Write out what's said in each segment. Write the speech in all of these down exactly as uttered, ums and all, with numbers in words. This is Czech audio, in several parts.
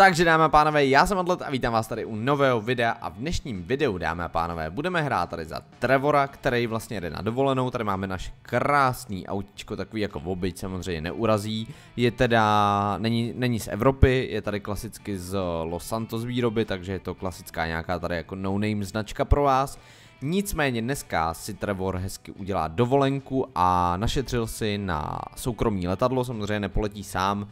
Takže dámy a pánové, já jsem Atlet a vítám vás tady u nového videa a v dnešním videu, dámy a pánové, budeme hrát tady za Trevora, který vlastně jde na dovolenou. Tady máme naše krásný autičko, takový jako obyč, samozřejmě neurazí. Je teda, není, není z Evropy, je tady klasicky z Los Santos výroby, takže je to klasická nějaká tady jako no-name značka pro vás. Nicméně dneska si Trevor hezky udělá dovolenku a našetřil si na soukromý letadlo, samozřejmě nepoletí sám,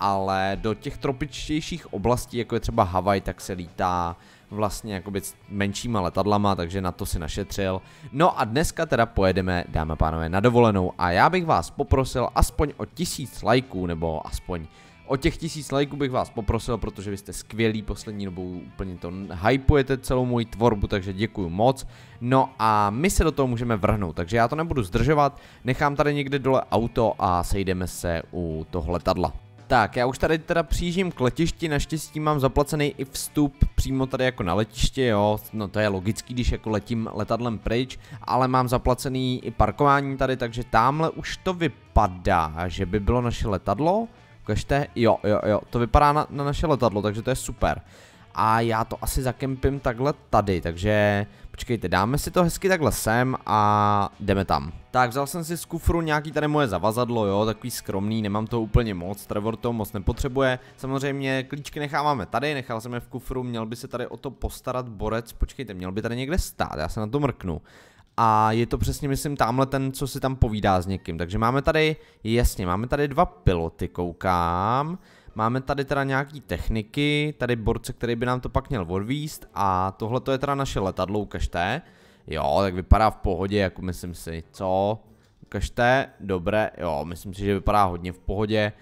ale do těch tropičtějších oblastí, jako je třeba Havaj, tak se lítá vlastně jakoby s menšíma letadlama, takže na to si našetřil. No a dneska teda pojedeme, dámy a pánové, na dovolenou a já bych vás poprosil aspoň o tisíc lajků, nebo aspoň o těch tisíc lajků bych vás poprosil, protože vy jste skvělí poslední dobou, úplně to hypujete celou moji tvorbu, takže děkuju moc. No a my se do toho můžeme vrhnout, takže já to nebudu zdržovat, nechám tady někde dole auto a sejdeme se u toho letadla. Tak, já už tady teda přijíždím k letišti, naštěstí mám zaplacený i vstup přímo tady jako na letiště, jo, no to je logický, když jako letím letadlem pryč, ale mám zaplacený i parkování tady, takže tamhle už to vypadá, že by bylo naše letadlo, ukažte, jo, jo, jo, to vypadá na, na naše letadlo, takže to je super. A já to asi zakempím takhle tady, takže počkejte, dáme si to hezky takhle sem a jdeme tam. Tak, vzal jsem si z kufru nějaký tady moje zavazadlo, jo, takový skromný, nemám to úplně moc, Trevor to moc nepotřebuje. Samozřejmě klíčky necháváme tady, nechal jsem je v kufru, měl by se tady o to postarat borec, počkejte, měl by tady někde stát, já se na to mrknu. A je to přesně, myslím, tamhle ten, co si tam povídá s někým, takže máme tady, jasně, máme tady dva piloty, koukám. Máme tady teda nějaký techniky, tady borce, který by nám to pak měl odvíst a tohle to je teda naše letadlo, ukažte. Jo, tak vypadá v pohodě, jako myslím si, co? Ukažte, dobré, jo, myslím si, že vypadá hodně v pohodě.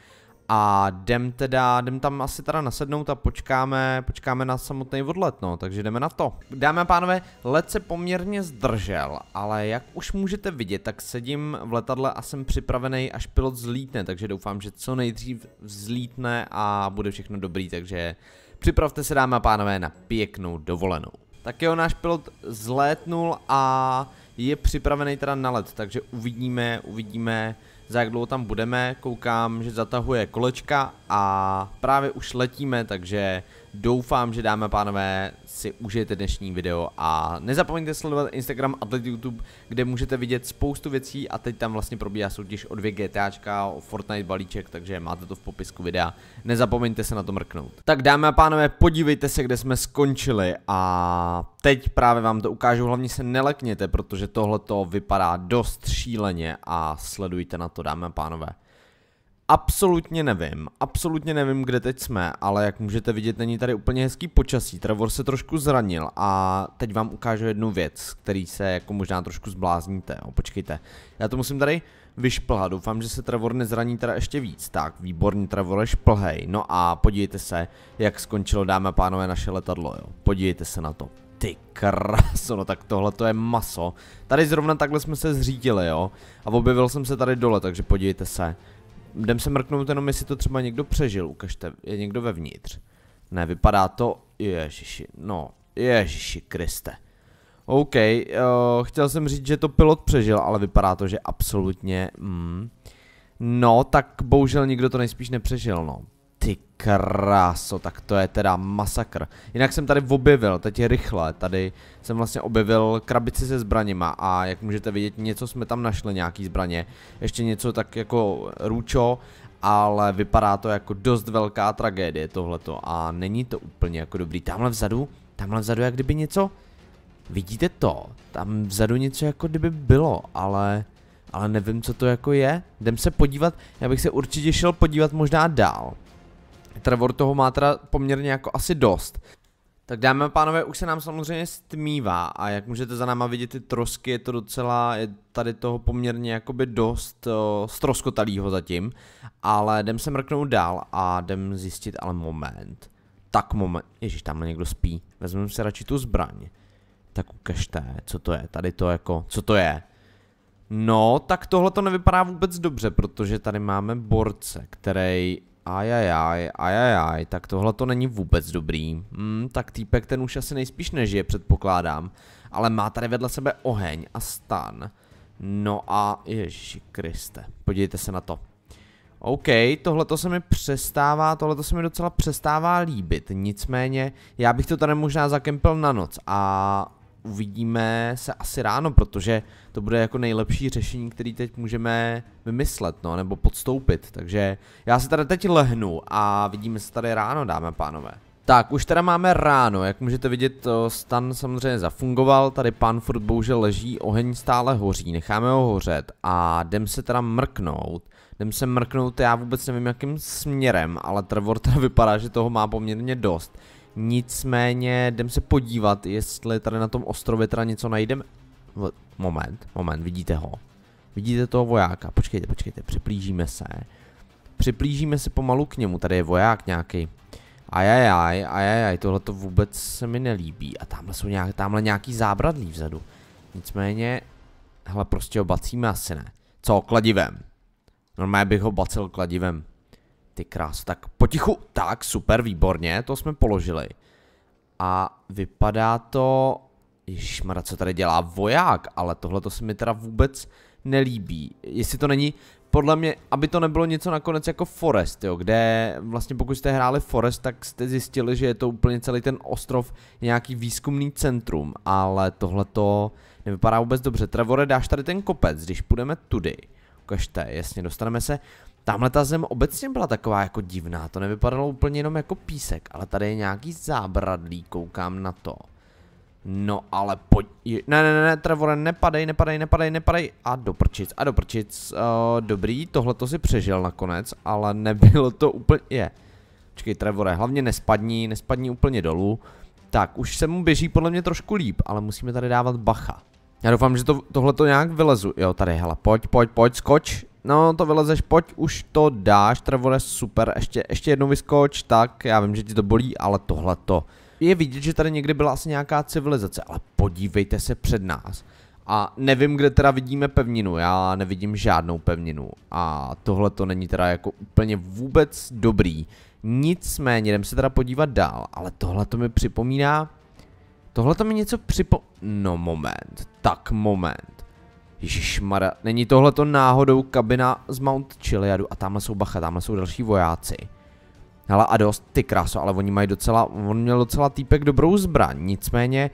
A jdem teda, jdem tam asi teda nasednout a počkáme, počkáme na samotný odlet, no, takže jdeme na to. Dámy a pánové, let se poměrně zdržel, ale jak už můžete vidět, tak sedím v letadle a jsem připravený, až pilot vzlítne, takže doufám, že co nejdřív vzlítne a bude všechno dobrý, takže připravte se, dámy a pánové, na pěknou dovolenou. Tak jo, náš pilot zlétnul a je připravený teda na let, takže uvidíme, uvidíme, za jak dlouho tam budeme. Koukám, že zatahuje kolečka a právě už letíme, takže doufám, že, dámy a pánové, si užijete dnešní video a nezapomeňte sledovat Instagram Atlet YouTube, kde můžete vidět spoustu věcí a teď tam vlastně probíhá soutěž o dvě GTAčka, o Fortnite balíček, takže máte to v popisku videa, nezapomeňte se na to mrknout. Tak, dámy a pánové, podívejte se, kde jsme skončili a teď právě vám to ukážu, hlavně se nelekněte, protože tohleto vypadá dost šíleně a sledujte na to, dámy a pánové. Absolutně nevím, absolutně nevím, kde teď jsme, ale jak můžete vidět, není tady úplně hezký počasí, Trevor se trošku zranil a teď vám ukážu jednu věc, který se jako možná trošku zblázníte, jo, počkejte, já to musím tady vyšplhat, doufám, že se Trevor nezraní teda ještě víc, tak výborně, Trevor, šplhej, no a podívejte se, jak skončilo, dámy a pánové, naše letadlo, jo, podívejte se na to. Ty kráso, no tak tohle to je maso, tady zrovna takhle jsme se zřítili, jo, a objevil jsem se tady dole, takže podívejte se. Jdem se mrknout jenom, jestli to třeba někdo přežil, ukažte, je někdo vevnitř. Ne, vypadá to, ježiši, no, ježiši Kriste. OK, uh, chtěl jsem říct, že to pilot přežil, ale vypadá to, že absolutně, mm. No, tak bohužel nikdo to nejspíš nepřežil, no. Ty kráso, tak to je teda masakr. Jinak jsem tady objevil, teď je rychle, tady jsem vlastně objevil krabici se zbraněma a jak můžete vidět, něco jsme tam našli, nějaký zbraně, ještě něco tak jako růčo, ale vypadá to jako dost velká tragédie tohleto a není to úplně jako dobrý. Tamhle vzadu, tamhle vzadu jak kdyby něco, vidíte to, tam vzadu něco jako kdyby bylo, ale... ale nevím, co to jako je, jdem se podívat, já bych se určitě šel podívat možná dál. Trevor toho má teda poměrně jako asi dost. Tak, dámy a pánové, už se nám samozřejmě stmívá a jak můžete za náma vidět ty trosky, je to docela, je tady toho poměrně jakoby dost uh, stroskotalýho zatím, ale jdem se mrknout dál a jdem zjistit, ale moment. Tak moment, ježiš, tamhle někdo spí, vezmeme si radši tu zbraň. Tak ukažte, co to je, tady to jako, co to je? No, tak tohle to nevypadá vůbec dobře, protože tady máme borce, který... Ajajaj, ajajaj, tak tohle to není vůbec dobrý. Hmm, tak týpek ten už asi nejspíš nežije, předpokládám. Ale má tady vedle sebe oheň a stan. No a... Ježiši Kriste, podívejte se na to. OK, tohleto se mi přestává, tohleto se mi docela přestává líbit, nicméně já bych to tady možná zakempil na noc a uvidíme se asi ráno, protože to bude jako nejlepší řešení, který teď můžeme vymyslet, no, nebo podstoupit, takže já se tady teď lehnu a vidíme se tady ráno, dámy a pánové. Tak, už teda máme ráno, jak můžete vidět, stan samozřejmě zafungoval, tady pán furt bohužel leží, oheň stále hoří, necháme ho hořet a jdem se teda mrknout. Jdem se mrknout, já vůbec nevím jakým směrem, ale Trevor teda vypadá, že toho má poměrně dost. Nicméně jdem se podívat, jestli tady na tom ostrově teda něco najdeme. Moment, moment, vidíte ho. Vidíte toho vojáka, počkejte, počkejte, připlížíme se. Připlížíme se pomalu k němu, tady je voják nějaký. Ajajaj, ajajaj, tohle to vůbec se mi nelíbí. A tamhle jsou nějak, tamhle nějaký zábradlí vzadu. Nicméně, hele, prostě ho bacíme asi ne. Co, kladivem? Normálně bych ho bacil kladivem. Ty krás, tak potichu, tak super, výborně, to jsme položili. A vypadá to, ježišmarja, co tady dělá voják, ale tohle to se mi teda vůbec nelíbí. Jestli to není, podle mě, aby to nebylo něco nakonec jako Forest, jo, kde vlastně pokud jste hráli Forest, tak jste zjistili, že je to úplně celý ten ostrov nějaký výzkumný centrum, ale tohle to nevypadá vůbec dobře. Trevore, dáš tady ten kopec, když půjdeme tudy. Ukažte, jasně, dostaneme se. Tamhle ta zem obecně byla taková jako divná, to nevypadalo úplně jenom jako písek, ale tady je nějaký zábradlí, koukám na to. No ale pojď, ne, ne, ne, Trevore, nepadej, nepadej, nepadej, nepadej, a doprčic, a doprčic, uh, dobrý, tohle to si přežil nakonec, ale nebylo to úplně, je, počkej Trevore, hlavně nespadní, nespadní úplně dolů, tak už se mu běží podle mě trošku líp, ale musíme tady dávat bacha. Já doufám, že to, tohle to nějak vylezu, jo tady, hele, pojď, pojď, pojď, skoč. No to vylezeš, pojď, už to dáš, Trevore, super, ještě, ještě jednou vyskoč, tak já vím, že ti to bolí, ale tohleto. Je vidět, že tady někdy byla asi nějaká civilizace, ale podívejte se před nás. A nevím, kde teda vidíme pevninu, já nevidím žádnou pevninu a tohleto není teda jako úplně vůbec dobrý. Nicméně, jdem se teda podívat dál, ale tohleto mi připomíná, tohleto mi něco připo... No moment, tak moment. Ježišmarja, není tohleto náhodou kabina z Mount Chiliadu a tamhle jsou bacha, tamhle jsou další vojáci. Hele a dost, ty kráso, ale oni mají docela, on měl docela týpek dobrou zbraň, nicméně,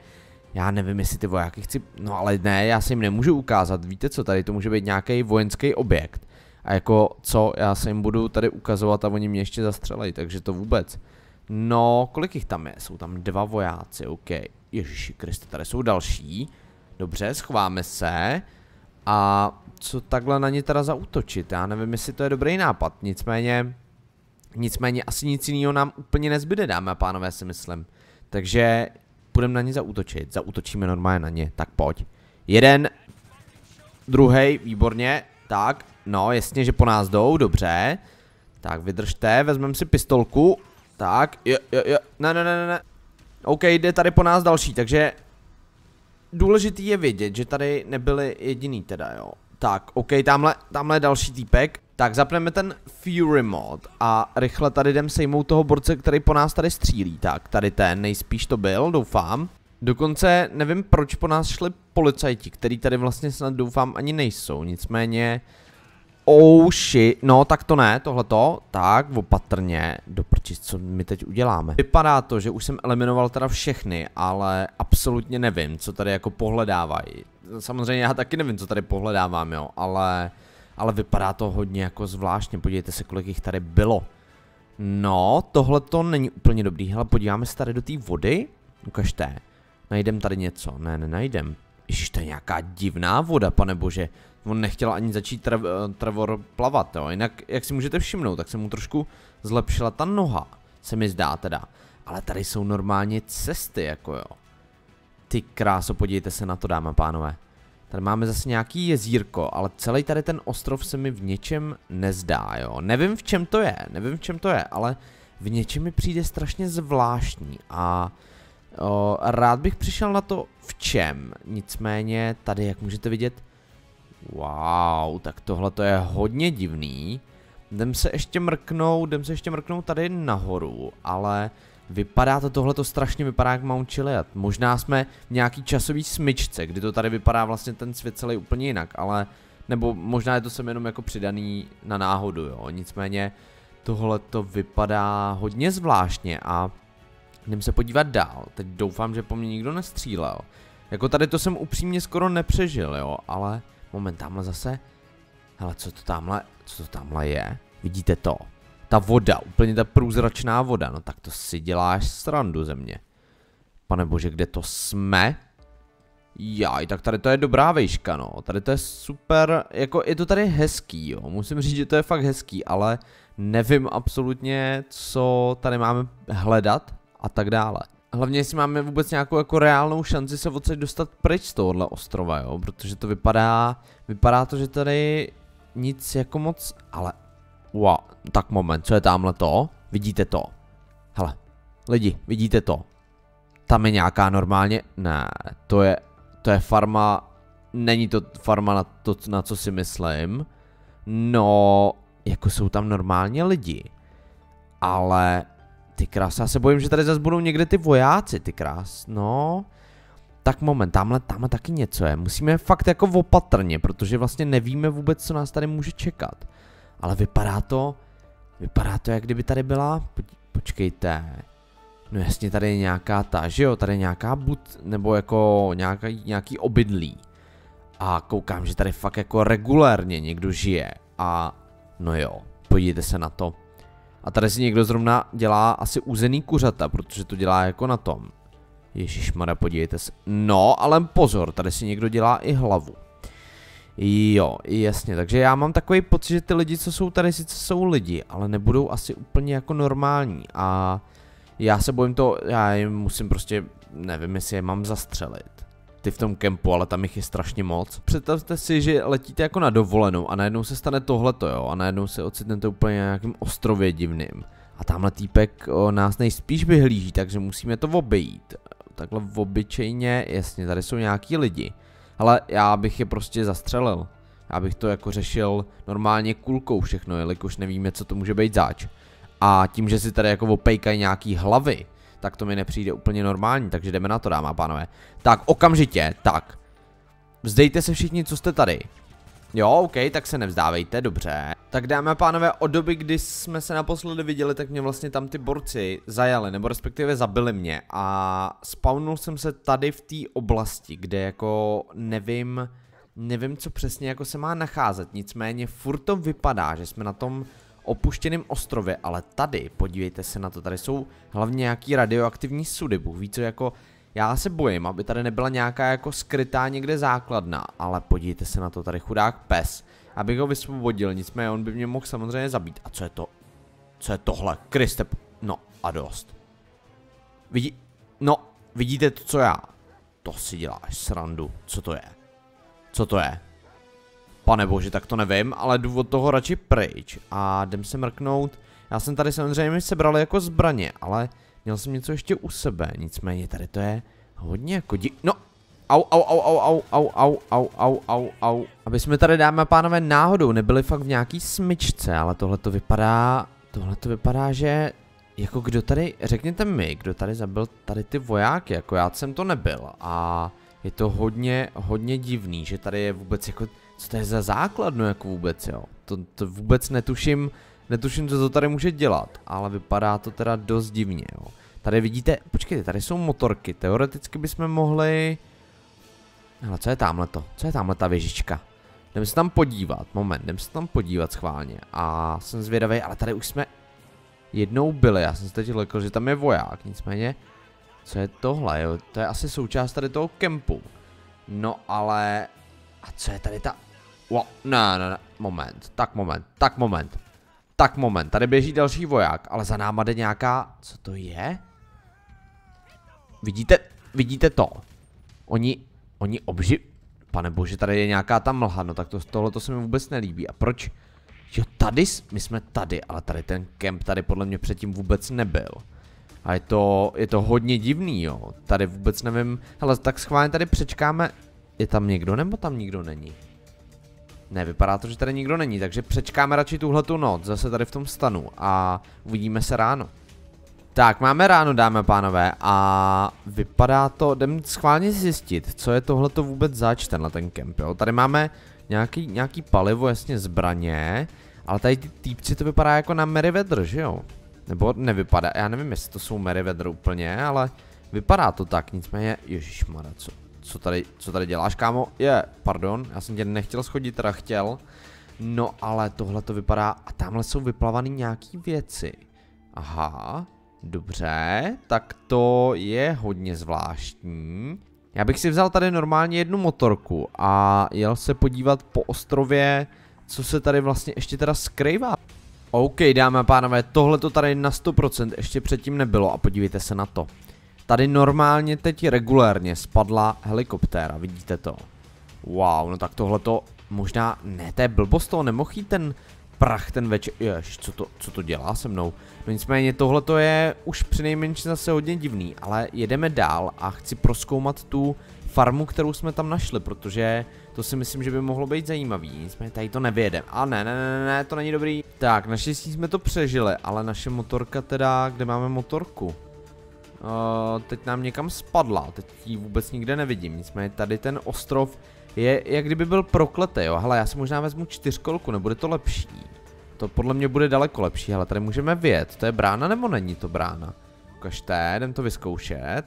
já nevím jestli ty vojáky chci, no ale ne, já se jim nemůžu ukázat, víte co, tady to může být nějaký vojenský objekt. A jako co, já se jim budu tady ukazovat a oni mě ještě zastřelejí, takže to vůbec. No, kolik jich tam je, jsou tam dva vojáci, ok, Ježiši Kriste, tady jsou další, dobře, schováme se. A co takhle na ně teda zaútočit, já nevím, jestli to je dobrý nápad, nicméně, nicméně asi nic jiného nám úplně nezbyde, dámy a pánové, si myslím. Takže půjdeme na ně zaútočit, zaútočíme normálně na ně, tak pojď. Jeden, druhý, výborně, tak, no jasně, že po nás jdou, dobře. Tak vydržte, vezmeme si pistolku, tak, jo, jo, jo, ne, ne, ne, ne. OK, jde tady po nás další, takže... Důležitý je vědět, že tady nebyli jediný teda, jo. Tak, ok, tamhle, tamhle je další týpek. Tak zapneme ten Fury mod a rychle tady jdem sejmout toho borce, který po nás tady střílí. Tak, tady ten, nejspíš to byl, doufám. Dokonce nevím, proč po nás šli policajti, který tady vlastně snad doufám ani nejsou, nicméně... Oh shit, no tak to ne, tohleto, tak opatrně, doprčit, co my teď uděláme. Vypadá to, že už jsem eliminoval teda všechny, ale absolutně nevím, co tady jako pohledávají. Samozřejmě já taky nevím, co tady pohledávám, jo, ale, ale vypadá to hodně jako zvláštně, podívejte se, kolik jich tady bylo. No, tohleto není úplně dobrý, hele, podíváme se tady do té vody, ukažte, najdem tady něco, ne, nenajdem. Ježiš, to je nějaká divná voda, pane bože. On nechtěl ani začít trev, Trevor plavat, jo. Jinak, jak si můžete všimnout, tak se mu trošku zlepšila ta noha. Se mi zdá teda. Ale tady jsou normálně cesty, jako jo. Ty kráso, podívejte se na to, dáma pánové. Tady máme zase nějaký jezírko, ale celý tady ten ostrov se mi v něčem nezdá, jo. Nevím, v čem to je, nevím, v čem to je, ale v něčem mi přijde strašně zvláštní a... O, rád bych přišel na to v čem, nicméně tady, jak můžete vidět, wow, tak tohle to je hodně divný, jdem se ještě mrknout, jdem se ještě mrknout tady nahoru, ale vypadá to tohle to strašně, vypadá jak Mount Chiliad, možná jsme v nějaký časový smyčce, kdy to tady vypadá vlastně ten svět celý úplně jinak, ale Nebo možná je to sem jenom jako přidaný na náhodu, jo. Nicméně tohle to vypadá hodně zvláštně a jdem se podívat dál. Teď doufám, že po mně nikdo nestřílel. Jako tady to jsem upřímně skoro nepřežil, jo, ale moment, tamhle zase. Hele, co to tamhle, co to tamhle je? Vidíte to? Ta voda, úplně ta průzračná voda, no tak to si děláš srandu ze mě. Pane bože, kde to jsme? Jaj, tak tady to je dobrá vejška, no, tady to je super, jako je to tady hezký, jo, musím říct, že to je fakt hezký, ale nevím absolutně, co tady máme hledat a tak dále. Hlavně, jestli máme vůbec nějakou jako reálnou šanci se odsaď dostat pryč z tohohle ostrova, jo, protože to vypadá, vypadá to, že tady nic jako moc, ale, wow, tak moment, co je tamhle to? Vidíte to? Hele, lidi, vidíte to? Tam je nějaká normálně, ne, to je, to je farma, není to farma na to, na co si myslím, no, jako jsou tam normálně lidi, ale, ty krás, já se bojím, že tady zase budou někde ty vojáci, ty krás, no, tak moment, tamhle, tamhle taky něco je, musíme fakt jako opatrně, protože vlastně nevíme vůbec, co nás tady může čekat, ale vypadá to, vypadá to, jak kdyby tady byla, počkejte, no jasně, tady je nějaká ta, že jo, tady je nějaká bud, nebo jako nějaký, nějaký obydlí. A koukám, že tady fakt jako regulérně někdo žije. A no jo, podívejte se na to. A tady si někdo zrovna dělá asi uzený kuřata, protože to dělá jako na tom. Ježišmarja, podívejte se. No, ale pozor, tady si někdo dělá i hlavu. Jo, jasně, takže já mám takový pocit, že ty lidi, co jsou tady, sice jsou lidi, ale nebudou asi úplně jako normální. A já se bojím to, já jim musím prostě, nevím, jestli je mám zastřelit. Ty v tom kempu, ale tam jich je strašně moc. Představte si, že letíte jako na dovolenou a najednou se stane tohleto, jo, a najednou se ocitnete úplně na nějakém ostrově divným. A tamhle týpek o, nás nejspíš vyhlíží, takže musíme to obejít. Takhle obyčejně, jasně, tady jsou nějaký lidi. Ale já bych je prostě zastřelil. Já bych to jako řešil normálně kulkou všechno, jelikož nevíme, co to může být zač. A tím, že si tady jako opejkají nějaký hlavy, tak to mi nepřijde úplně normální, takže jdeme na to, dáma a pánové. Tak, okamžitě, tak. Vzdejte se všichni, co jste tady. Jo, ok, tak se nevzdávejte, dobře. Tak dámy a pánové, od doby, kdy jsme se naposledy viděli, tak mě vlastně tam ty borci zajali, nebo respektive zabili mě. A spawnul jsem se tady v té oblasti, kde jako nevím, nevím, co přesně jako se má nacházet. Nicméně furt to vypadá, že jsme na tom opuštěném ostrově, ale tady, podívejte se na to, tady jsou hlavně nějaký radioaktivní sudy, Bůh ví co, jako já se bojím, aby tady nebyla nějaká jako skrytá někde základna, ale podívejte se na to, tady chudák pes, abych ho vysvobodil, nicméně on by mě mohl samozřejmě zabít. A co je to? Co je tohle? Kriste, no a dost. Vidí, no, vidíte to, co já? To si děláš srandu, co to je? Co to je? Pane bože, tak to nevím, ale jdu od toho radši pryč a jdem se mrknout. Já jsem tady samozřejmě sebral jako zbraně, ale měl jsem něco ještě u sebe, nicméně tady to je hodně jako di... No, au, au, au, au, au, au, au, au, au, au, au. Aby jsme tady, dámy a pánové, náhodou nebyli fakt v nějaký smyčce, ale tohle to vypadá, tohle to vypadá, že jako kdo tady, řekněte mi, kdo tady zabil tady ty vojáky, jako já jsem to nebyl a je to hodně, hodně divný, že tady je vůbec jako... Co to je za základnu jako vůbec, jo? To, to vůbec netuším, netuším, co to tady může dělat, ale vypadá to teda dost divně, jo? Tady vidíte, počkejte, tady jsou motorky, teoreticky bychom mohli... Hele, co je tamhleto? Co je tamhle ta věžička? Jdeme se tam podívat, moment, jdeme se tam podívat schválně a jsem zvědavý, ale tady už jsme jednou byli, já jsem se teď lekl, že tam je voják, nicméně... Co je tohle, jo? To je asi součást tady toho kempu. No ale... A co je tady ta... Wow, ne, ne, ne, moment, tak moment, tak moment, tak moment, tady běží další voják, ale za náma jde nějaká, co to je? Vidíte, vidíte to? Oni, oni obži... Pane bože, tady je nějaká ta mlha, no tak to, tohleto se mi vůbec nelíbí, a proč? Jo, tady, my jsme tady, ale tady ten kemp tady podle mě předtím vůbec nebyl. A je to, je to hodně divný, jo, tady vůbec nevím, hele, tak schválně tady přečkáme, je tam někdo, nebo tam nikdo není? Ne, vypadá to, že tady nikdo není, takže přečkáme radši tuhletu noc, zase tady v tom stanu a uvidíme se ráno. Tak, máme ráno, dámy a pánové, a vypadá to, jdem schválně zjistit, co je tohleto vůbec zač, tenhle ten kemp, jo. Tady máme Nějaký, nějaký palivo, jasně zbraně. Ale tady ty týpci to vypadá jako na Merryweather, že jo? Nebo nevypadá, já nevím, jestli to jsou Merryweather úplně, ale vypadá to tak, nicméně, ježišmarja, co, co, tady, co tady děláš, kámo? Je, pardon, já jsem tě nechtěl schodit, teda chtěl. No ale tohle to vypadá, a tamhle jsou vyplavaný nějaký věci. Aha, dobře, tak to je hodně zvláštní. Já bych si vzal tady normálně jednu motorku a jel se podívat po ostrově, co se tady vlastně ještě teda skrývá. OK, dámy a pánové, tohle to tady na sto procent ještě předtím nebylo a podívejte se na to. Tady normálně teď regulérně spadla helikoptéra, vidíte to? Wow, no tak tohle to možná, ne, to je blbost, toho nemohl jít ten prach, ten večer, jež, co to, co to dělá se mnou? No nicméně tohle to je už přinejmenším zase hodně divný, ale jedeme dál a chci prozkoumat tu farmu, kterou jsme tam našli, protože to si myslím, že by mohlo být zajímavý, nicméně tady to nevyjedeme. A ne, ne, ne, ne, to není dobrý. Tak, naštěstí jsme to přežili, ale naše motorka teda, kde máme motorku? Uh, teď nám někam spadla, teď ji vůbec nikde nevidím, nicméně tady ten ostrov je, jak kdyby byl prokletý, jo. Hele, já si možná vezmu čtyřkolku, nebude to lepší? To podle mě bude daleko lepší, hele, tady můžeme vyjet, to je brána nebo není to brána? Ukažte, jdem to vyzkoušet.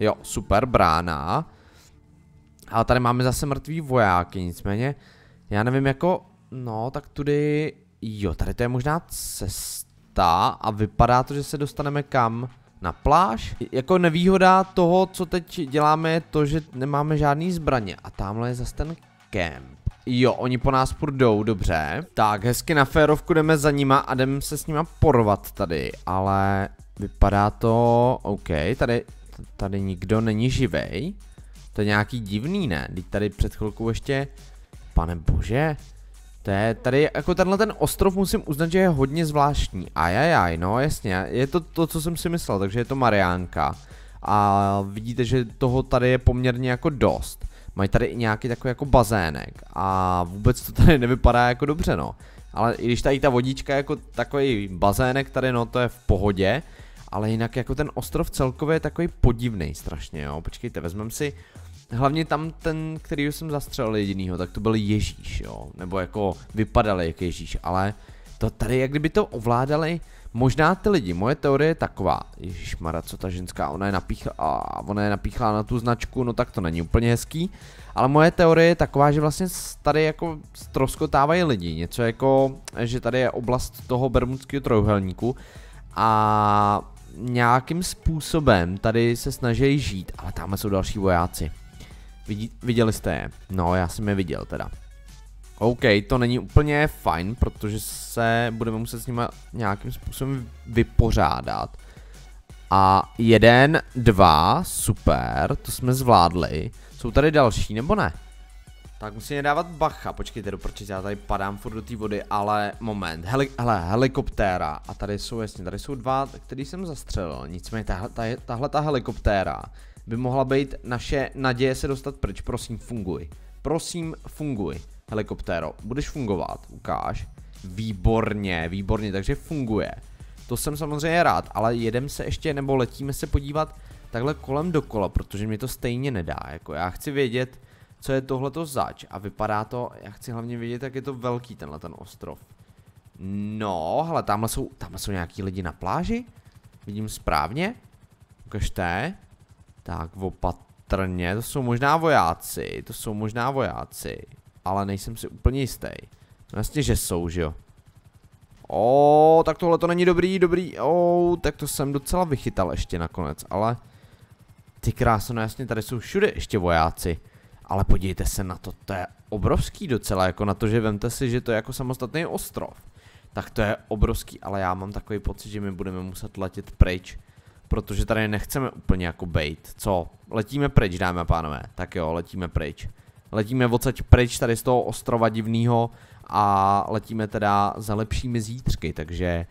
Jo, super, brána. Ale tady máme zase mrtvý vojáky, nicméně, já nevím jako, no tak tudy, jo, tady to je možná cesta a vypadá to, že se dostaneme kam? Na pláž? Jako nevýhoda toho, co teď děláme, je to, že nemáme žádný zbraně a tamhle je zase ten kemp. Jo, oni po nás půjdou, dobře. Tak, hezky na férovku jdeme za nima a jdeme se s nima porvat tady, ale vypadá to, OK, tady, tady nikdo není živej. To je nějaký divný, ne? Teď tady před chvilkou ještě, pane bože, to je tady, jako tenhle ten ostrov musím uznat, že je hodně zvláštní. Ajajaj, no jasně, je to to, co jsem si myslel, takže je to Mariánka. A vidíte, že toho tady je poměrně jako dost. Mají tady i nějaký takový jako bazének a vůbec to tady nevypadá jako dobře, no. Ale i když tady ta vodička jako takový bazének tady, no to je v pohodě. Ale jinak jako ten ostrov celkově je takový podivný strašně, jo. Počkejte, vezmeme si... Hlavně tam ten, který jsem zastřelil jedinýho, tak to byl Ježíš, jo, nebo jako vypadal jak Ježíš, ale to tady jak kdyby to ovládali možná ty lidi, moje teorie je taková, ježišmarja, co ta ženská, ona je napíchla, a ona je napíchla na tu značku, no tak to není úplně hezký, ale moje teorie je taková, že vlastně tady jako stroskotávají lidi, něco jako, že tady je oblast toho Bermudského trojúhelníku a nějakým způsobem tady se snaží žít, ale tam jsou další vojáci. Viděli jste je? No, já jsem je viděl teda. OK, to není úplně fajn, protože se budeme muset s nimi nějakým způsobem vypořádat. A jeden, dva, super, to jsme zvládli. Jsou tady další, nebo ne? Tak musíme dávat bacha, počkejte, protože já tady padám furt do té vody, ale moment, Heli, hele, helikoptéra, a tady jsou, jasně, tady jsou dva, který jsem zastřelil, nicméně tahle, tahle ta helikoptéra by mohla být naše naděje se dostat pryč, prosím funguj, prosím funguj, helikoptéro, budeš fungovat, ukáž, výborně, výborně, takže funguje, to jsem samozřejmě rád, ale jedem se ještě, nebo letíme se podívat takhle kolem dokola, protože mě to stejně nedá, jako já chci vědět, co je tohleto zač a vypadá to, já chci hlavně vidět, jak je to velký tenhle ten ostrov. No, hele, tamhle jsou, tamhle jsou nějaký lidi na pláži, vidím správně, ukažte, tak opatrně, to jsou možná vojáci, to jsou možná vojáci, ale nejsem si úplně jistý, no jasně, že jsou, že jo. O, tak tohle to není dobrý, dobrý, o, tak to jsem docela vychytal ještě nakonec, ale ty krásno, no jasně, tady jsou všude ještě vojáci. Ale podívejte se na to, to je obrovský docela, jako na to, že vemte si, že to je jako samostatný ostrov. Tak to je obrovský, ale já mám takový pocit, že my budeme muset letět pryč, protože tady nechceme úplně jako bejt. Co? Letíme pryč, dámy a pánové. Tak jo, letíme pryč. Letíme odsaď pryč tady z toho ostrova divného a letíme teda za lepšími zítřky, takže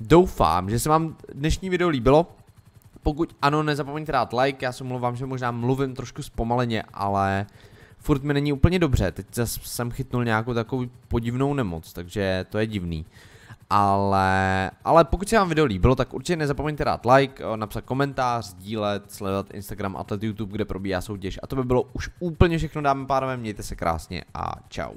doufám, že se vám dnešní video líbilo. Pokud ano, nezapomeňte dát like, já se omlouvám, že možná mluvím trošku zpomaleně, ale furt mi není úplně dobře, teď jsem chytnul nějakou takovou podivnou nemoc, takže to je divný. Ale, ale pokud se vám video líbilo, tak určitě nezapomeňte dát like, napsat komentář, sdílet, sledovat Instagram, Atlet, YouTube, kde probíhá soutěž. A to by bylo už úplně všechno, dámy a pánové, mějte se krásně a čau.